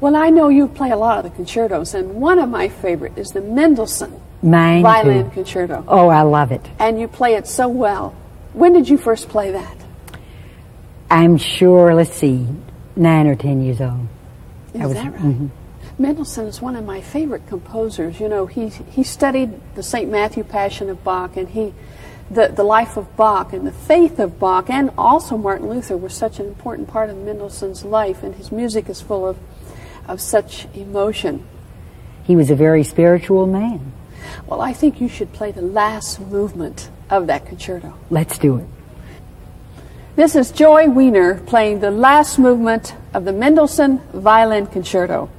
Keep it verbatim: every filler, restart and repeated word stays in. Well, I know you play a lot of the concertos, and one of my favorite is the Mendelssohn Mine violin too. concerto. Oh, I love it. And you play it so well. When did you first play that? I'm sure, let's see, nine or ten years old. Is I was, that right? Mm-hmm. Mendelssohn is one of my favorite composers. You know, he he studied the Saint Matthew Passion of Bach, and he the the life of Bach and the faith of Bach, and also Martin Luther was such an important part of Mendelssohn's life, and his music is full of of such emotion. He was a very spiritual man. Well, I think you should play the last movement of that concerto. Let's do it. This is Joy Wiener playing the last movement of the Mendelssohn Violin Concerto.